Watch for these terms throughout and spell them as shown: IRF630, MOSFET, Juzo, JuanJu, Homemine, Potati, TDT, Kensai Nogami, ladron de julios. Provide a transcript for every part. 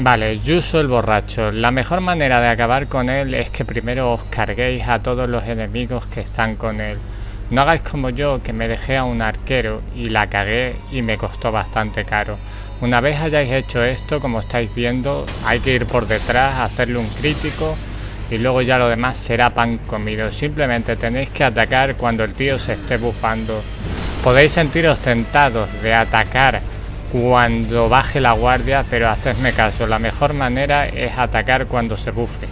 Vale, Juzo el borracho. La mejor manera de acabar con él es que primero os carguéis a todos los enemigos que están con él. No hagáis como yo, que me dejé a un arquero y la cagué y me costó bastante caro. Una vez hayáis hecho esto, como estáis viendo, hay que ir por detrás, hacerle un crítico y luego ya lo demás será pan comido. Simplemente tenéis que atacar cuando el tío se esté bufando. Podéis sentiros tentados de atacar cuando baje la guardia, pero hacedme caso, la mejor manera es atacar cuando se bufe.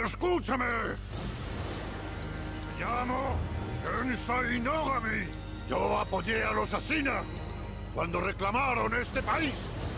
¡Escúchame! Me llamo Kensai Nogami. Yo apoyé a los asesinos cuando reclamaron este país.